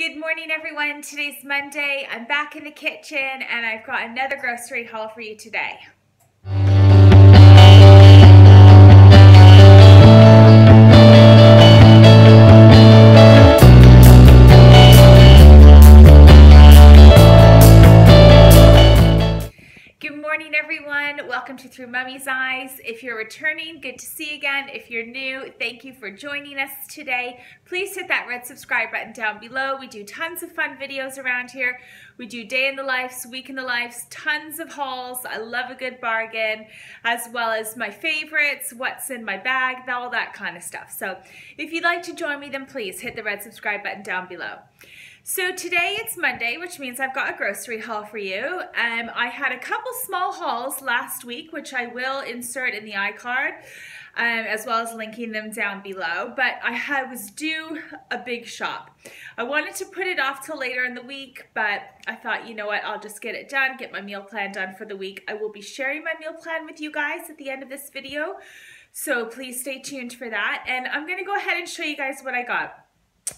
Good morning everyone, today's Monday. I'm back in the kitchen and I've got another grocery haul for you today. Welcome to Through Mummy's Eyes. If you're returning, good to see you again. If you're new, thank you for joining us today. Please hit that red subscribe button down below. We do tons of fun videos around here. We do day in the lives, week in the lives, tons of hauls. I love a good bargain, as well as my favorites, what's in my bag, all that kind of stuff. So if you'd like to join me, then please hit the red subscribe button down below. So today it's Monday, which means I've got a grocery haul for you. I had a couple small hauls last week, which I will insert in the iCard, as well as linking them down below. But I was due a big shop. I wanted to put it off till later in the week, but I thought, you know what, I'll just get it done, get my meal plan done for the week. I will be sharing my meal plan with you guys at the end of this video, so please stay tuned for that. And I'm going to go ahead and show you guys what I got.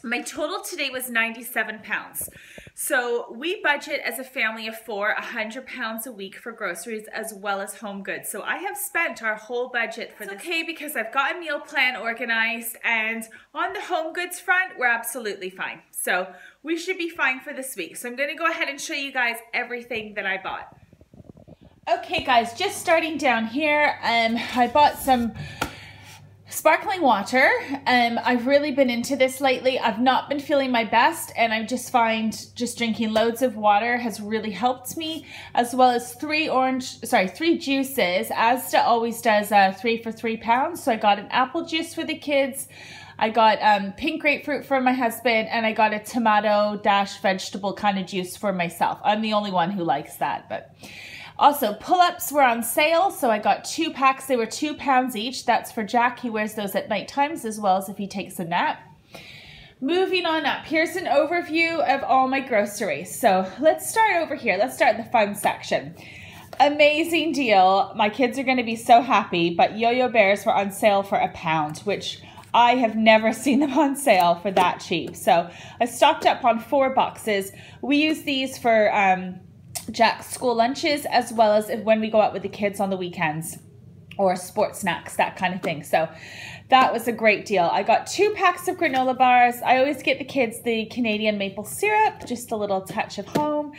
My total today was 97 pounds. So we budget as a family of four, 100 pounds a week for groceries as well as home goods. So I have spent our whole budget for this. It's okay because I've got a meal plan organized, and on the home goods front, we're absolutely fine. So we should be fine for this week. So I'm going to go ahead and show you guys everything that I bought. Okay guys, just starting down here, I bought some sparkling water. I've really been into this lately. I've not been feeling my best, and I just find just drinking loads of water has really helped me, as well as three juices. Asda always does 3 for £3. So I got an apple juice for the kids. I got pink grapefruit for my husband, and I got a tomato dash vegetable kind of juice for myself. I'm the only one who likes that, but also, pull-ups were on sale, so I got 2 packs. They were £2 each. That's for Jack. He wears those at night times as well as if he takes a nap. Moving on up, here's an overview of all my groceries. So let's start over here. Let's start the fun section. Amazing deal. My kids are going to be so happy, but yo-yo bears were on sale for £1, which I have never seen them on sale for that cheap. So I stocked up on 4 boxes. We use these for Jack's school lunches, as well as when we go out with the kids on the weekends, or sports snacks, that kind of thing. So that was a great deal. I got 2 packs of granola bars. I always get the kids the Canadian maple syrup, just a little touch of home,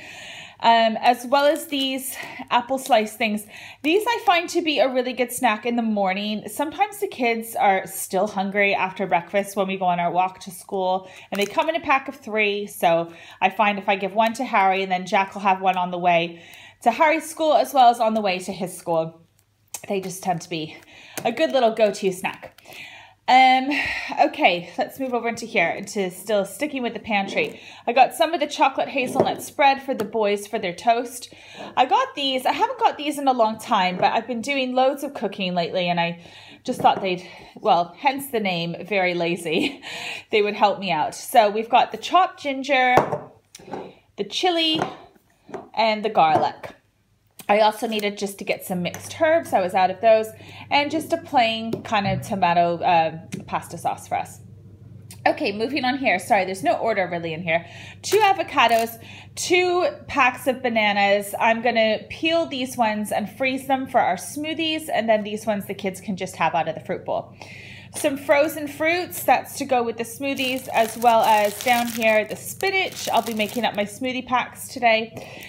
as well as these apple slice things. These I find to be a really good snack in the morning. Sometimes the kids are still hungry after breakfast when we go on our walk to school, and they come in a pack of 3. So I find if I give one to Harry, and then Jack will have one on the way to Harry's school as well as on the way to his school, they just tend to be a good little go-to snack. Okay, let's move over into here, into still sticking with the pantry. I got some of the chocolate hazelnut spread for the boys for their toast. I got these. I haven't got these in a long time, but I've been doing loads of cooking lately, and I just thought they'd, well, hence the name, Very Lazy, they would help me out. So we've got the chopped ginger, the chili, and the garlic. I also needed just to get some mixed herbs. I was out of those, and just a plain kind of tomato pasta sauce for us. Okay, moving on here. Sorry, there's no order really in here. 2 avocados, 2 packs of bananas. I'm going to peel these ones and freeze them for our smoothies, and then these ones the kids can just have out of the fruit bowl. Some frozen fruits, that's to go with the smoothies, as well as down here the spinach. I'll be making up my smoothie packs today.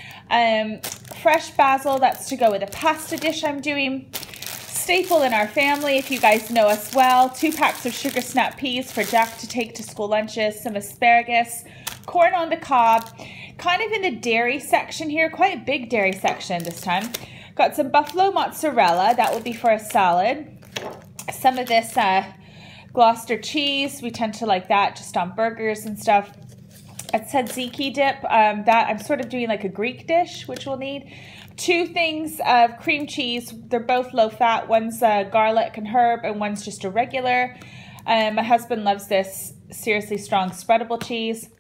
Fresh basil, that's to go with a pasta dish I'm doing. Staple in our family, if you guys know us well. 2 packs of sugar snap peas for Jack to take to school lunches. Some asparagus, corn on the cob, kind of in the dairy section here, quite a big dairy section this time. Got some buffalo mozzarella, that will be for a salad. Some of this Gloucester cheese, we tend to like that just on burgers and stuff. A tzatziki dip, that I'm sort of doing like a Greek dish, which we'll need. 2 things of cream cheese. They're both low fat. One's garlic and herb, and one's just a regular. My husband loves this seriously strong spreadable cheese.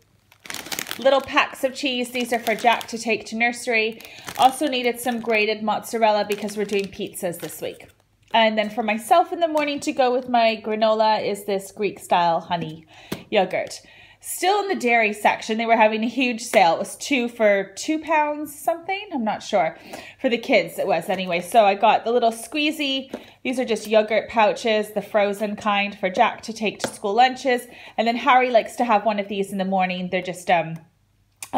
Little packs of cheese. These are for Jack to take to nursery. Also needed some grated mozzarella because we're doing pizzas this week. And then for myself in the morning to go with my granola is this Greek style honey yogurt. Still in the dairy section, they were having a huge sale. It was 2 for £2 something. I'm not sure. For the kids it was anyway. So I got the little squeezy. These are just yogurt pouches, the frozen kind for Jack to take to school lunches. And then Harry likes to have one of these in the morning. They're just a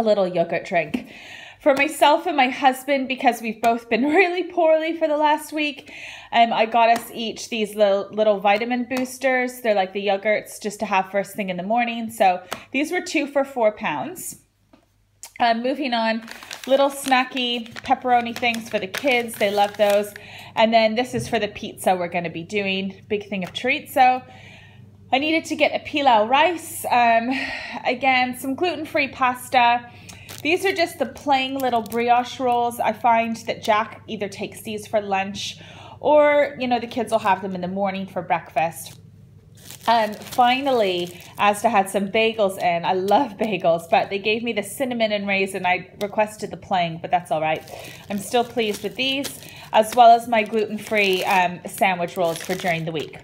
little yogurt drink. For myself and my husband, because we've both been really poorly for the last week, I got us each these little vitamin boosters. They're like the yogurts just to have first thing in the morning. So these were 2 for £4. Moving on, little snacky pepperoni things for the kids. They love those. And then this is for the pizza we're going to be doing. Big thing of chorizo. I needed to get a pilau rice. Again, some gluten-free pasta. These are just the plain little brioche rolls. I find that Jack either takes these for lunch or, you know, the kids will have them in the morning for breakfast. Finally, Asda had some bagels in. I love bagels, but they gave me the cinnamon and raisin. I requested the plain, but that's all right. I'm still pleased with these, as well as my gluten-free sandwich rolls for during the week.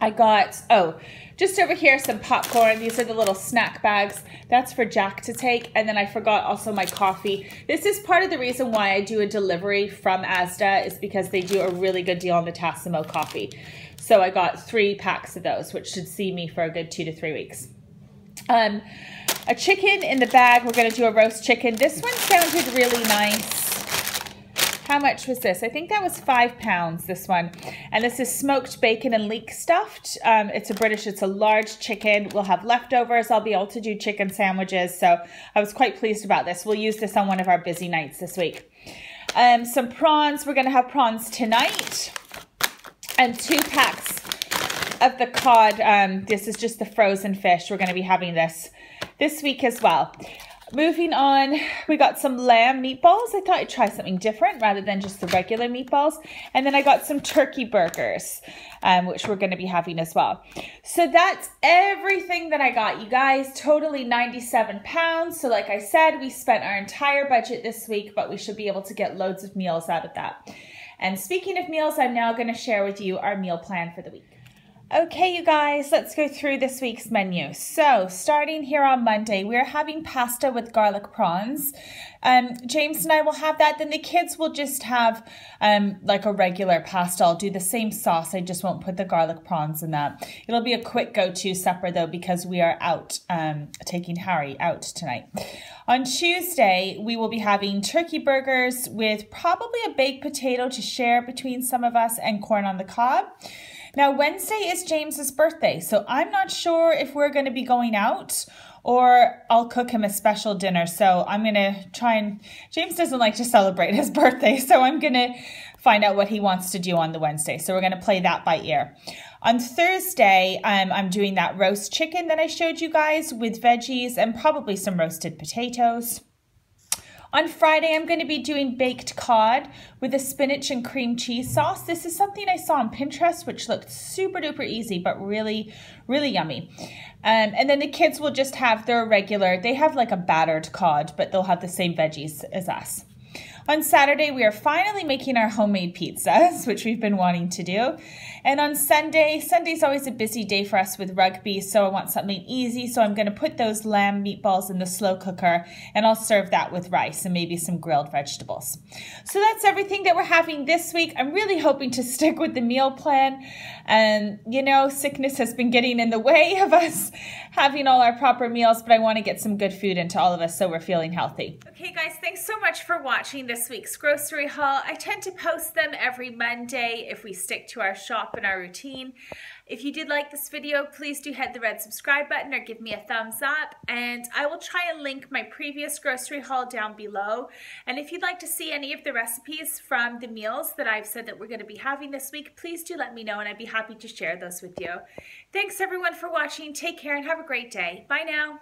I got, oh, just over here, some popcorn. These are the little snack bags. That's for Jack to take. And then I forgot also my coffee. This is part of the reason why I do a delivery from Asda, is because they do a really good deal on the Tassimo coffee. So I got 3 packs of those, which should see me for a good 2 to 3 weeks. A chicken in the bag. We're going to do a roast chicken. This one sounded really nice. How much was this? I think that was £5, this one. And this is smoked bacon and leek stuffed. It's a large chicken. We'll have leftovers. I'll be able to do chicken sandwiches. So I was quite pleased about this. We'll use this on one of our busy nights this week. Some prawns. We're going to have prawns tonight. And 2 packs of the cod. This is just the frozen fish. We're going to be having this week as well. Moving on, we got some lamb meatballs. I thought I'd try something different rather than just the regular meatballs. And then I got some turkey burgers, which we're going to be having as well. So that's everything that I got, you guys. Totally £97. So like I said, we spent our entire budget this week, but we should be able to get loads of meals out of that. And speaking of meals, I'm now going to share with you our meal plan for the week. Okay, you guys, let's go through this week's menu. So starting here on Monday, we're having pasta with garlic prawns. James and I will have that. Then the kids will just have like a regular pasta. I'll do the same sauce. I just won't put the garlic prawns in that. It'll be a quick go-to supper, though, because we are out taking Harry out tonight. On Tuesday, we will be having turkey burgers with probably a baked potato to share between some of us and corn on the cob. Now, Wednesday is James's birthday, so I'm not sure if we're going to be going out or I'll cook him a special dinner. So I'm going to try and... James doesn't like to celebrate his birthday, so I'm going to find out what he wants to do on the Wednesday. So we're going to play that by ear. On Thursday, I'm doing that roast chicken that I showed you guys with veggies and probably some roasted potatoes. On Friday, I'm going to be doing baked cod with a spinach and cream cheese sauce. This is something I saw on Pinterest, which looked super duper easy, but really, really yummy. And then the kids will just have their regular, they have like a battered cod, but they'll have the same veggies as us. On Saturday, we are finally making our homemade pizzas, which we've been wanting to do. And on Sunday, Sunday's always a busy day for us with rugby, so I want something easy. So I'm going to put those lamb meatballs in the slow cooker, and I'll serve that with rice and maybe some grilled vegetables. So that's everything that we're having this week. I'm really hoping to stick with the meal plan. And, you know, sickness has been getting in the way of us having all our proper meals, but I want to get some good food into all of us so we're feeling healthy. Okay, guys, thanks so much for watching this week's grocery haul. I tend to post them every Monday if we stick to our shop and our routine. If you did like this video, please do hit the red subscribe button or give me a thumbs up, and I will try and link my previous grocery haul down below. And if you'd like to see any of the recipes from the meals that I've said that we're going to be having this week, please do let me know, and I'd be happy to share those with you. Thanks everyone for watching. Take care and have a great day. Bye now.